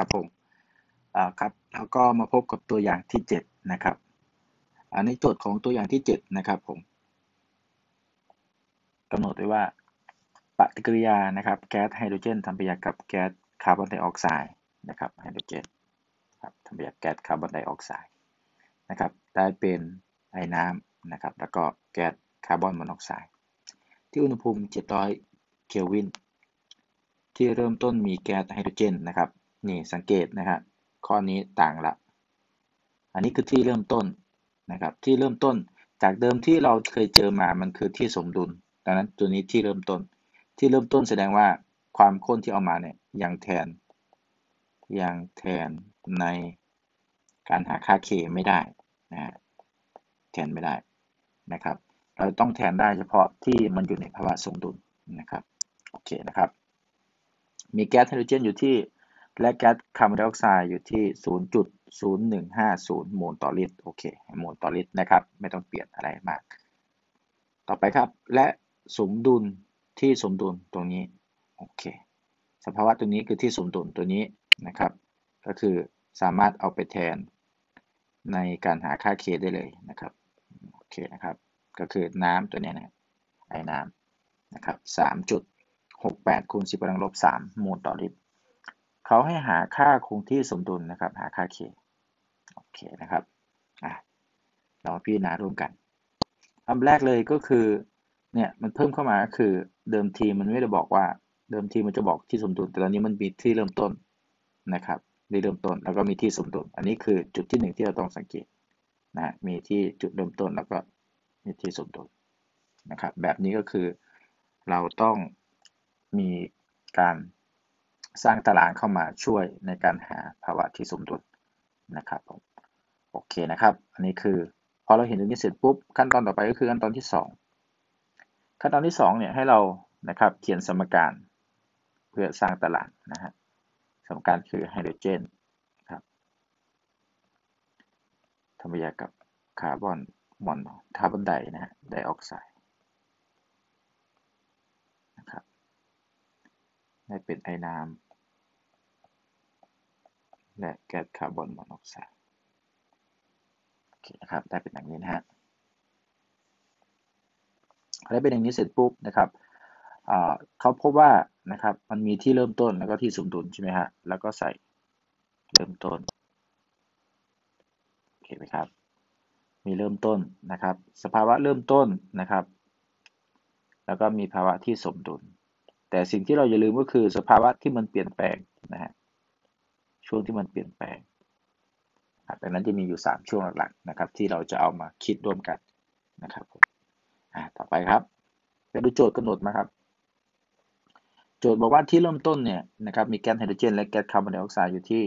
นะครับผมครับแล้วก็มาพบกับตัวอย่างที่7นะครับอันนี้โจทย์ของตัวอย่างที่7นะครับผมกำหนดไว้ว่าปฏิกิริยานะครับแก๊สไฮโดรเจนทำปฏิกิริยากับแก๊สคาร์บอนไดออกไซด์นะครับไฮโดรเจนครับทำปฏิกิริยาแก๊สคาร์บอนไดออกไซด์นะครับได้เป็นไอน้ำนะครับแล้วก็แก๊สคาร์บอนมอนอกไซด์ที่อุณหภูมิ700เคลวินที่เริ่มต้นมีแก๊สไฮโดรเจนนะครับนี่สังเกตนะฮะข้อนี้ต่างละอันนี้คือที่เริ่มต้นนะครับที่เริ่มต้นจากเดิมที่เราเคยเจอมามันคือที่สมดุลดังนั้นตัวนี้ที่เริ่มต้นแสดงว่าความข้นที่เอามาเนี่ยยังแทนในการหาค่า K ไม่ได้นะฮะแทนไม่ได้นะครับเราต้องแทนได้เฉพาะที่มันอยู่ในภาวะสมดุลนะครับโอเคนะครับมีแก๊สไฮโดรเจนอยู่ที่และแก๊สคาร์บอนไดออกไซด์อยู่ที่ 0.0150 โมลต่อลิตรโอเคโมลต่อลิตรนะครับไม่ต้องเปลี่ยนอะไรมากต่อไปครับและสมดุลที่สมดุลตรงนี้โอเคสภาวะตัวนี้คือที่สมดุลตัวนี้นะครับก็คือสามารถเอาไปแทนในการหาค่า K ได้เลยนะครับโอเคนะครับก็คือน้ำตัวนี้นะไอ้น้ำนะครับ 3.68 คูณ 10 กำลังลบ 3 โมลต่อลิตรเขาให้หาค่าคงที่สมดุลนะครับหาค่า K โอเคนะครับเราพิจารณาร่วมกันอันแรกเลยก็คือเนี่ยมันเพิ่มเข้ามาก็คือเดิมทีมันไม่ได้บอกว่าเดิมทีมันจะบอกที่สมดุลแต่ตอนนี้มันมีที่เริ่มต้นนะครับมีเริ่มต้นแล้วก็มีที่สมดุลอันนี้คือจุดที่1ที่เราต้องสังเกตนะมีที่จุดเริ่มต้นแล้วก็มีที่สมดุลนะครับแบบนี้ก็คือเราต้องมีการสร้างตารางเข้ามาช่วยในการหาภาวะที่สมดุลนะครับผมโอเคนะครับอันนี้คือพอเราเห็นตรงนี้เสร็จปุ๊บขั้นตอนต่อไปก็คือขั้นตอนที่2ขั้นตอนที่2เนี่ยให้เรานะครับเขียนสมการเพื่อสร้างตารางนะฮะสมการคือไฮโดรเจนครับทำปฏิกิริยากับคาร์บอนไดออกไซด์นะครับได้เป็นไอน้ำและแก๊สคาร์บอนมอนอกไซด์โอเคนะครับได้เป็นอย่างนี้นะฮะได้เป็นอย่างนี้เสร็จปุ๊บนะครับเขาพบว่านะครับมันมีที่เริ่มต้นแล้วก็ที่สมดุลใช่ไหมฮะแล้วก็ใส่เริ่มต้นโอเคไหมครับมีเริ่มต้นนะครับสภาวะเริ่มต้นนะครับแล้วก็มีภาวะที่สมดุลแต่สิ่งที่เราอย่าลืมก็คือสภาวะที่มันเปลี่ยนแปลงนะฮะช่วงที่มันเปลี่ยนแปลงดังนั้นจะมีอยู่3ช่วงหลักๆนะครับที่เราจะเอามาคิดร่วมกันนะครับผมต่อไปครับไปดูโจทย์กำหนดมาครับโจทย์บอกว่าที่เริ่มต้นเนี่ยนะครับมีแก๊สไฮโดรเจนและแก๊สคาร์บอนไดออกไซด์อยู่ที่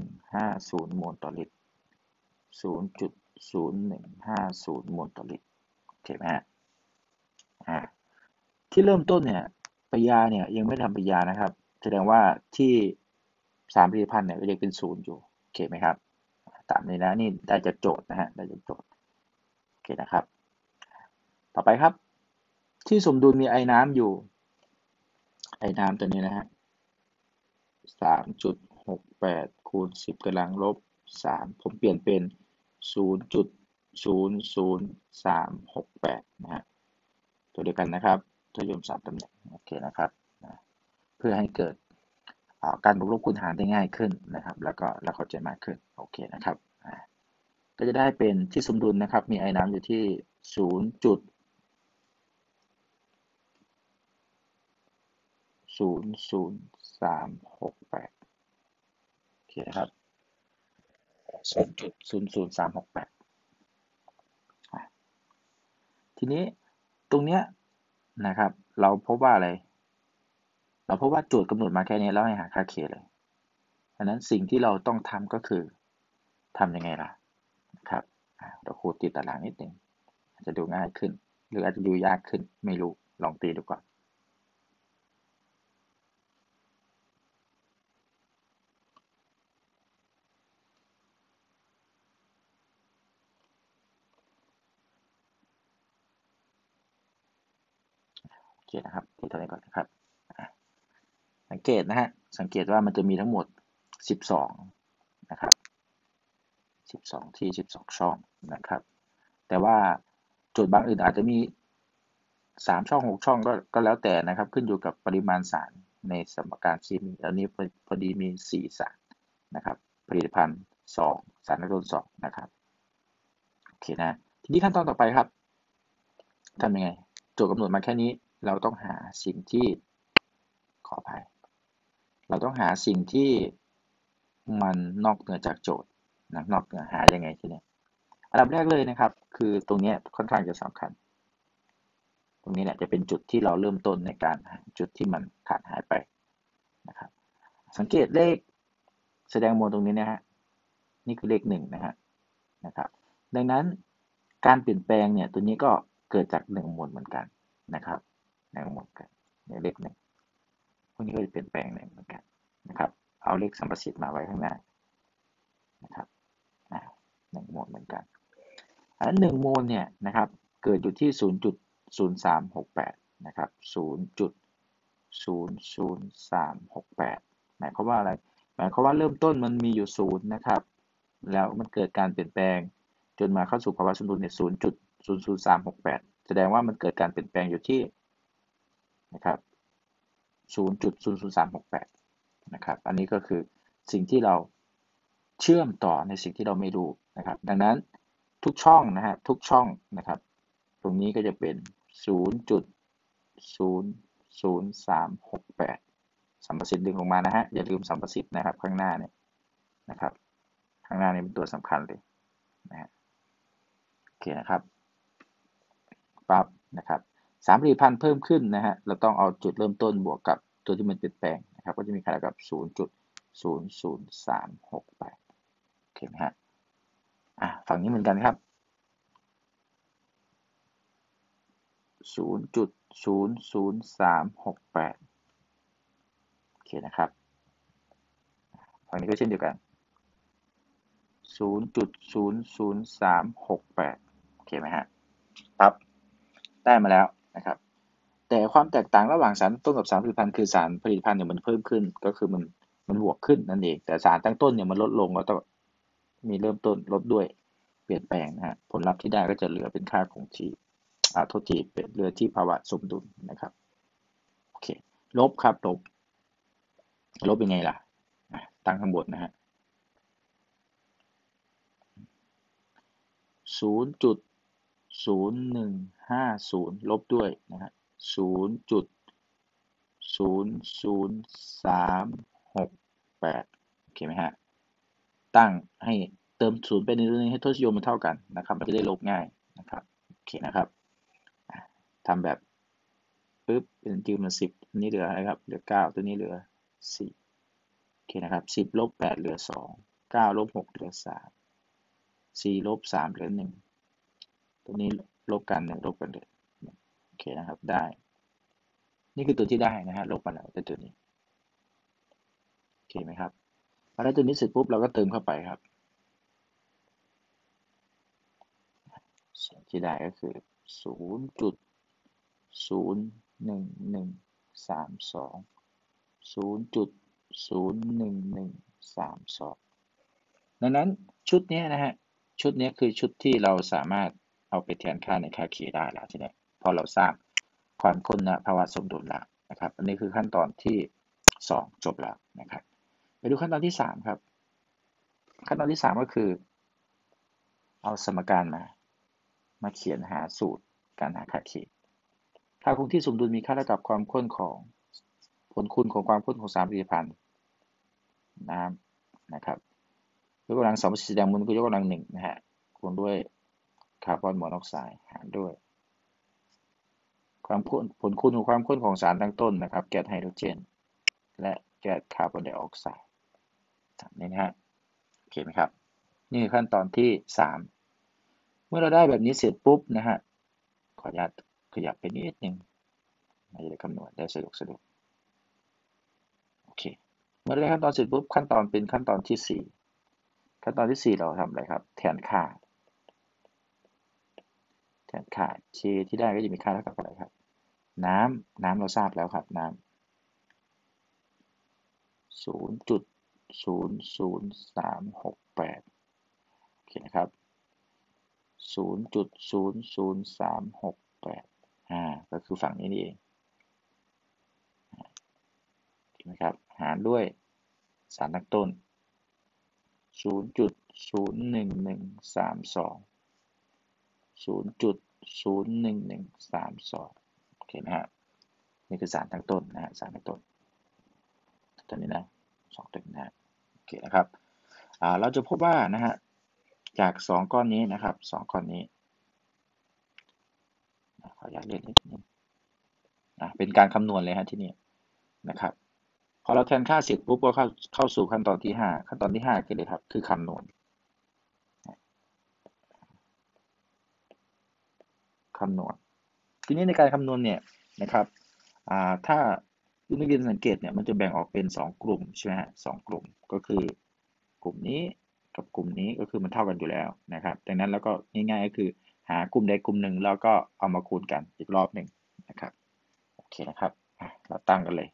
0.0150 โมลต่อลิตร 0.0150 โมลต่อลิตรโอเคไหมฮะที่เริ่มต้นเนี่ยปฏิกิริยาเนี่ยยังไม่ทำปฏิกิริยานะครับแสดงว่าที่3ผลิตภัณฑ์เนี่ยยังเป็น0อยู่โอเคไหมครับตามนี้นะนี่ได้จากโจทย์นะฮะได้จากโจทย์โอเคนะครับต่อไปครับที่สมดุลมีไอน้ำอยู่ไอน้ำตัวนี้นะฮะ 3.68 คูณ 10 กำลังลบ 3ผมเปลี่ยนเป็น 0.00368 นะฮะตัวเดียวกันนะครับตัวโยม3ตำแหน่งโอเคนะครับเพื่อให้เกิดการบวกลบคูณหารได้ง่ายขึ้นนะครับแล้วก็เราเข้าใจมากขึ้นโอเคนะครับก็จะได้เป็นที่สมดุลนะครับมีไอน้ำอยู่ที่ 0.00368 โอเคนะครับ 0.00368 ทีนี้ตรงเนี้ยนะครับเราพบว่าอะไรเราพบว่าโจทย์กำหนดมาแค่นี้แล้วให้หาค่า K เลยดังนั้นสิ่งที่เราต้องทำก็คือทำยังไงล่ะนะครับเราคูณตีตารางนิดหนึ่งอาจจะดูง่ายขึ้นหรืออาจจะดูยากขึ้นไม่รู้ลองตีดูก่อนโอเคนะครับตีตรงนี้ก่อนนะครับ สังเกตนะฮะสังเกตว่ามันจะมีทั้งหมด12นะครับ12ที่12ช่องนะครับแต่ว่าโจทย์บางอื่นอาจจะมี3ช่อง6ช่องก็แล้วแต่นะครับขึ้นอยู่กับปริมาณสารในสมการเคมีอันนี้พอดีมี4สารนะครับผลิตภัณฑ์2สารละลาย2นะครับโอเคนะทีนี้ขั้นตอนต่อไปครับทำยังไงโจทย์กำหนดมาแค่นี้เราต้องหาสิ่งที่ขออภัยเราต้องหาสิ่งที่มันนอกเหนือจากโจทย์นะนอกเหนือหายังไงทีนี้อันดับแรกเลยนะครับคือตรงนี้ค่อนข้างจะสำคัญตรงนี้แหละจะเป็นจุดที่เราเริ่มต้นในการหาจุดที่มันขาดหายไปนะครับสังเกตเลขแสดงมวลตรงนี้นะฮะนี่คือเลข1นะฮะนะครับดังนั้นการเปลี่ยนแปลงเนี่ยตัวนี้ก็เกิดจาก1มวลเหมือนกันนะครับ1มวลกันเลข1พวกนี้ก็จะเปลี่ยนแปลง1เหมือนกันนะครับเอาเลขสัมประสิทธิ์มาไว้ข้างหน้านะครับ1มวลเหมือนกันอัน1มวลเนี่ยนะครับเกิดอยู่ที่ 0.0368 นะครับ 0.00368 หมายความว่าอะไรหมายความว่าเริ่มต้นมันมีอยู่0นะครับแล้วมันเกิดการเปลี่ยนแปลงจนมาเข้าสู่ภาวะสมดุลเนี่ย 0.00368 แสดงว่ามันเกิดการเปลี่ยนแปลงอยู่ที่นะครับ 0.00368 นะครับอันนี้ก็คือสิ่งที่เราเชื่อมต่อในสิ่งที่เราไม่รู้นะครับดังนั้นทุกช่องนะฮะทุกช่องนะครับตรงนี้ก็จะเป็น 0.00368 สัมประสิทธิ์ดึงลงมานะฮะอย่าลืมสัมประสิทธิ์นะครับข้างหน้าเนี่ยนะครับข้างหน้านี้เป็นตัวสำคัญเลยนะฮะโอเคนะครับปั๊บนะครับ3ผลิตภัณฑ์เพิ่มขึ้นนะฮะเราต้องเอาจุดเริ่มต้นบวกกับตัวที่มันเปลี่ยนแปลงนะครับก็จะมีค่าเท่ากับ 0.00368 โอเคนะฮะฝั่งนี้เหมือนกันครับ 0.00368 โอเคนะครับฝั่งนี้ก็เช่นเดียวกัน 0.00368 โอเคไหมฮะครับได้มาแล้วนะครับแต่ความแตกต่างระหว่างสารต้นกับสารผลิตภัณฑ์คือสารผลิตภัณฑ์เนี่ยมันเพิ่มขึ้นก็คือมันบวกขึ้นนั่นเองแต่สารตั้งต้นเนี่ยมันลดลงก็ต้องมีเริ่มต้นลดด้วยเปลี่ยนแปลงนะฮะผลลัพธ์ที่ได้ก็จะเหลือเป็นค่าคงที่โทษทีเป็นเหลือที่ภาวะสมดุลนะครับโอเคลบครับลบเป็นไงล่ะตั้งข้างบนนะฮะ 0.0150 ลบด้วยนะฮะ 0.00368 โอเคไหมฮะตั้งให้เติม0ไปในตัวนี้ให้ทศนิยมมันเท่ากันนะครับมันจะได้ลบง่ายนะครับโอเคนะครับทำแบบปึ๊บเป็นจริงมัน10อันนี้เหลืออะไรครับเหลือ9ตัวนี้เหลือ4โอเคนะครับ10ลบ8เหลือ2 9ลบ6เหลือ3 4ลบ3เหลือ1ตัวนี้ลบกัน1ลบกันเลยโอเคนะครับได้นี่คือตัวที่ได้นะฮะลบมาแล้วแต่ตัวนี้โอเคไหมครับพอได้ตัวนี้เสร็จปุ๊บเราก็เติมเข้าไปครับสิ่งที่ได้ก็คือ 0.01132 ดังนั้นชุดนี้นะฮะชุดนี้คือชุดที่เราสามารถเอาไปแทนค่าในค่าเคได้แล้วใช่ไหมพอเราสร้างความข้นภาวะสมดุลแล้วนะครับอันนี้คือขั้นตอนที่2จบแล้วนะครับไปดูขั้นตอนที่3ครับขั้นตอนที่3ก็คือเอาสมการมาเขียนหาสูตรการหาค่าเคค่าคงที่สมดุลมีค่าเท่ากับความข้นของผลคูณของความข้นของสารผลิตภัณฑ์น้ำนะครับยกกำลัง2ประสิทธิ์แสดงมวลคือยกกำลัง1นะฮะคูณด้วยคาร์บอนมอนอกไซด์หารด้วยความข้นผลคูณของความข้นของสารตั้งต้นนะครับแก๊สไฮโดรเจนและแก๊สคาร์บอนไดออกไซด์ทำนี้นะฮะโอเคไหมครับนี่คือขั้นตอนที่3เมื่อเราได้แบบนี้เสร็จปุ๊บนะฮะขออนุญาตขยับไปนิดนึงเราจะได้คำนวณได้สะดวกโอเคเมื่อได้ขั้นตอนเสร็จปุ๊บขั้นตอนเป็นขั้นตอนที่4ขั้นตอนที่4เราทำอะไรครับแทนค่า K ที่ได้ก็จะมีค่าเท่ากับอะไรครับน้ำเราทราบแล้วครับน้ำ 0.00368โอเคนะครับ 0.00368ก็คือฝั่งนี้นี่เองนะครับหารด้วยสารตั้งต้น 0.01132 0.01132โอเคนะฮะนี่คือสารตั้งต้นนะฮะสารตั้งต้นตัวนี้นะ2ตัวนะโอเคนะครับเราจะพบว่านะฮะจาก2ก้อนนี้นะครับ2ก้อนนี้ขออนุญาตเลื่อนนิดนึงเป็นการคำนวณเลยฮะที่นี่นะครับพอเราแทนค่าเสร็จปุ๊บก็เข้าสู่ขั้นตอนที่5ขั้นตอนที่5คืออะไรครับคือคำนวณทีนี้ในการคำนวณเนี่ยนะครับถ้านักเรียนสังเกตเนี่ยมันจะแบ่งออกเป็น2กลุ่มใช่ไหมฮะ2กลุ่มก็คือกลุ่มนี้กับกลุ่มนี้ก็คือมันเท่ากันอยู่แล้วนะครับดังนั้นแล้วก็ง่ายๆก็คือหากลุ่มใดกลุ่มหนึ่งแล้วก็เอามาคูณกันอีกรอบหนึ่งนะครับโอเคนะครับเราตั้งกันเลย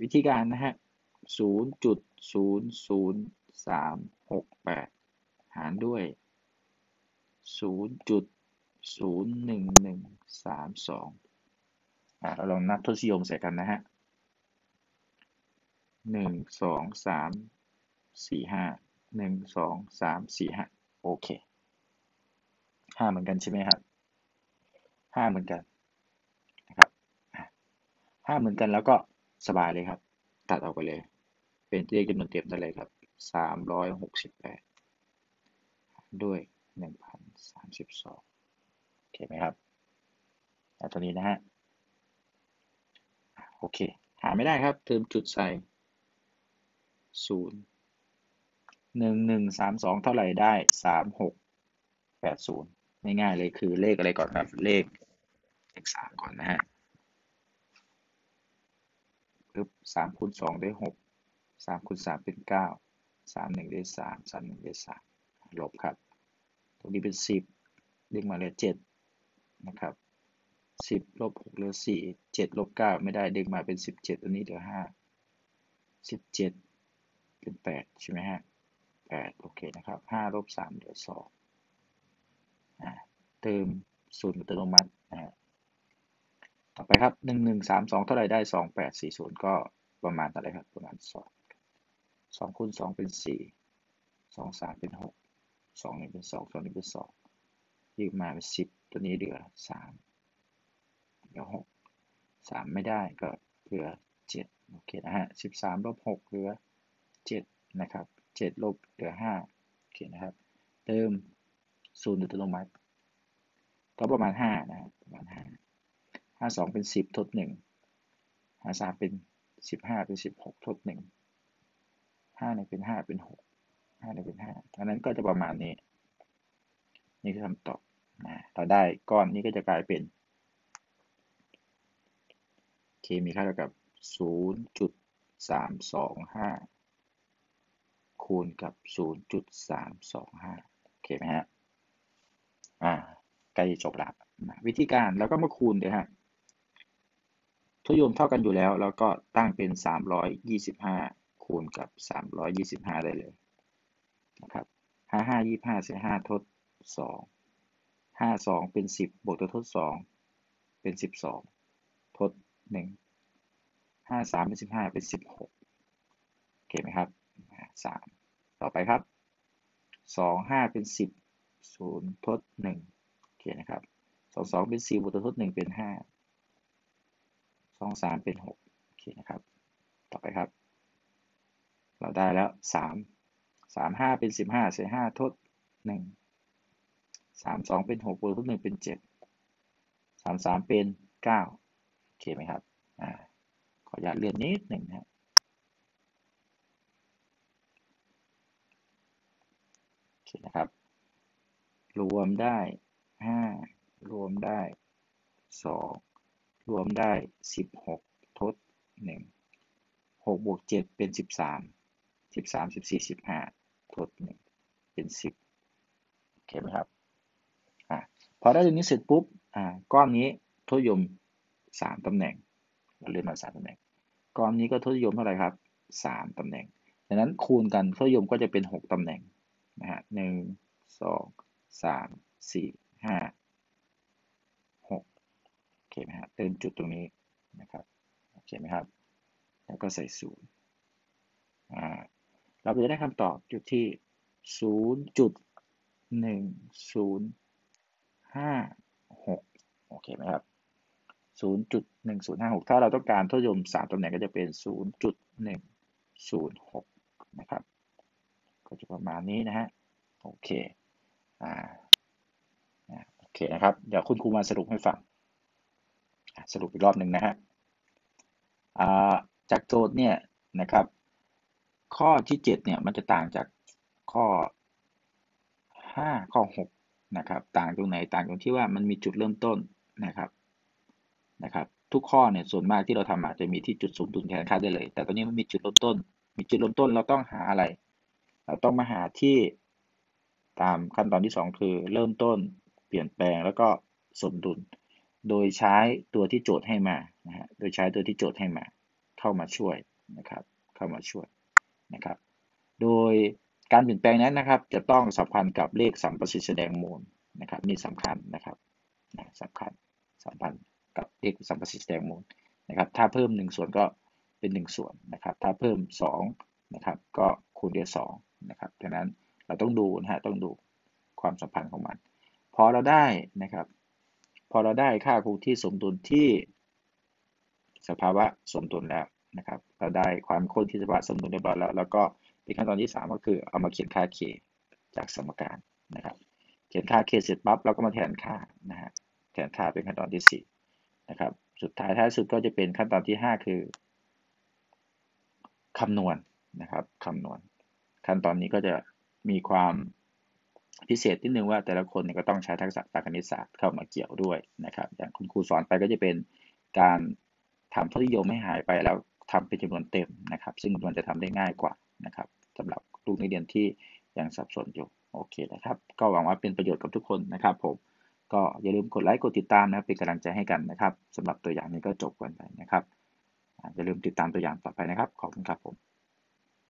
วิธีการนะฮะ 0.00368 หารด้วย 0.01132 เราลองนับทศนิยมใส่กันนะฮะ 1 2 3 4 5 โอเค5เหมือนกันใช่ไหมครับ5เหมือนกันนะครับ5เหมือนกันแล้วก็สบายเลยครับตัดออกไปเลยเป็นเลขจำนวนเต็มได้เลยครับ368ด้วย 1,032 โอเคไหมครับตัวนี้นะฮะโอเคหาไม่ได้ครับเติมจุดใส่0 1132เท่าไหร่ได้3680ง่ายๆเลยคือเลขอะไรก่อนครับเลข3ก่อนนะฮะ3 × 2ได้6 3 × 3เป็น9 3 1ได้3 3 1ได้3ลบครับตรงนี้เป็น10ดึงมาเหลือ7นะครับ10ลบ6เหลือ4 7ลบ9ไม่ได้ดึงมาเป็น17อันนี้เหลือ5 17เป็น8ใช่ไหมฮะ8โอเคนะครับ5ลบ3เหลือ2เติมศูนย์อัตโนมัตินะฮะต่อไปครับ1132เท่าไหร่ได้2840ก็ประมาณเท่าไหร่ครับประมาณ2 2 × 2เป็น4 2 3เป็น6 2 1เป็น2 2 1เป็น2ยืมมาเป็น10ตัวนี้เหลือ3เหลือ6 3ไม่ได้ก็เหลือ7โอเคนะฮะ 13 ลบ 6 เหลือ7นะครับ7ลบเหลือ5โอเคนะครับเติมศูนย์อัตโนมัติก็ประมาณ5นะประมาณ552เป็น10ทด1 53เป็น15เป็น16ทด1 51เป็น5เป็น6 51เป็น5อันนั้นก็จะประมาณนี้นี่คือคำตอบเราได้ก้อนนี้ก็จะกลายเป็นเคมีค่าเท่ากับ 0.325 คูณกับ 0.325 โอเคไหมฮะใกล้จบละวิธีการแล้วก็มาคูณเลยฮะทศนิยมเท่ากันอยู่แล้วแล้วก็ตั้งเป็น325คูณกับ325ได้เลยนะครับ55 25เศษ5ทด2 52เป็น10บวกตัวทด2เป็น12ทด1 53เป็น15เป็น16โอเคไหมครับ3ต่อไปครับ25เป็น10 0ทด1โอเคนะครับ22เป็น4บวกตัวทด1เป็น5 23เป็น6โอเคนะครับต่อไปครับเราได้แล้ว35เป็น15เศษ5ทด1 32เป็น6บวกตัวทด1เป็น7 33เป็น9โอเคไหมครับขออนุญาตเลื่อนนิดหนึ่งนะโอเคนะครับรวมได้5รวมได้2รวมได้16ทด1 6บวก7เป็น13 14 15ทด1เป็น10โอเคไหมครับพอได้ตรงนี้เสร็จปุ๊บก้อนนี้ทศนิยม3ตำแหน่งเราเลื่อนมา3ตำแหน่งก้อนนี้ก็ทศนิยมเท่าไหร่ครับ 3ตำแหน่งดังนั้นคูณกันค่านิยมก็จะเป็น6ตำแหน่งนะฮะ1 2 3 4 5 6โอเคไหมฮะเติมจุดตรงนี้นะครับโอเคไหมครับแล้วก็ใส่0เราจะได้คำตอบอยู่ที่ 0.1056 โอเคไหมครับ 0.1056 ถ้าเราต้องการทดยม3ตำแหน่งก็จะเป็น 0.106 นะครับก็จะประมาณนี้นะฮะโอเคโอเคนะครับเดี๋ยวคุณครูมาสรุปให้ฟังสรุปอีกรอบหนึ่งนะฮะจากโจทย์เนี่ยนะครับข้อที่7เนี่ยมันจะต่างจากข้อ5ข้อ6นะครับต่างตรงไหนต่างตรงที่ว่ามันมีจุดเริ่มต้นนะครับทุกข้อเนี่ยส่วนมากที่เราทำอาจจะมีที่จุดสูงสุดแทนค่าได้เลยแต่ตอนนี้มันมีจุดเริ่มต้นเราต้องหาอะไรเราต้องมาหาที่ตามขั้นตอนที่2คือเริ่มต้นเปลี่ยนแปลงแล้วก็สมดุลโดยใช้ตัวที่โจทย์ให้มานะฮะโดยใช้ตัวที่โจทย์ให้มาเข้ามาช่วยนะครับเข้ามาช่วยนะครับโดยการเปลี่ยนแปลงนั้นนะครับจะต้องสัมพันธ์กับเลขสัมประสิทธิ์แสดงโมลนะครับนี่สำคัญนะครับสัมพันธ์กับเลขสัมประสิทธิ์แสดงโมลนะครับถ้าเพิ่ม1ส่วนก็เป็น1ส่วนนะครับถ้าเพิ่ม2นะครับก็คูณด้วย2นะครับดังนั้นเราต้องดูนะฮะต้องดูความสัมพันธ์ของมันพอเราได้นะครับพอเราได้ค่าคงที่สมดุลที่สภาวะสมดุลแล้วนะครับเราได้ความคงที่สภาวะสมดุลเรียบร้อยแล้วแล้วก็เป็นขั้นตอนที่3ก็คือเอามาเขียนค่า k จากสมการนะครับเขียนค่า k เสร็จปั๊บเราก็มาแทนค่านะฮะแทนค่าเป็นขั้นตอนที่4นะครับสุดท้ายสุดก็จะเป็นขั้นตอนที่5คือคำนวณนะครับคำนวณขั้นตอนนี้ก็จะมีความพิเศษนิดนึงว่าแต่ละคนเนี่ยก็ต้องใช้ทักษะทางคณิตศาสตร์เข้ามาเกี่ยวด้วยนะครับอย่างคุณครูสอนไปก็จะเป็นการทำทดนิยมให้หายไปแล้วทำเป็นจำนวนเต็มนะครับซึ่งมันจะทำได้ง่ายกว่านะครับสำหรับลูกนักเรียนที่ยังสับสนอยู่โอเคนะครับก็หวังว่าเป็นประโยชน์กับทุกคนนะครับผมก็อย่าลืมกดไลค์กดติดตามนะครับเป็นกำลังใจให้กันนะครับสำหรับตัวอย่างนี้ก็จบกันไปนะครับอย่าลืมติดตามตัวอย่างต่อไปนะครับขอบคุณครับผม